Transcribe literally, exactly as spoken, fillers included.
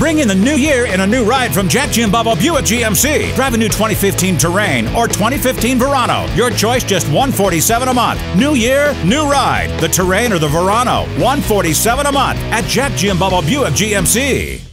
Bring in the new year in a new ride from Jack Giambalvo Buick G M C. Drive a new twenty fifteen Terrain or twenty fifteen Verano. Your choice, just one hundred forty-seven dollars a month. New year, new ride. The Terrain or the Verano, one hundred forty-seven dollars a month at Jack Giambalvo Buick G M C.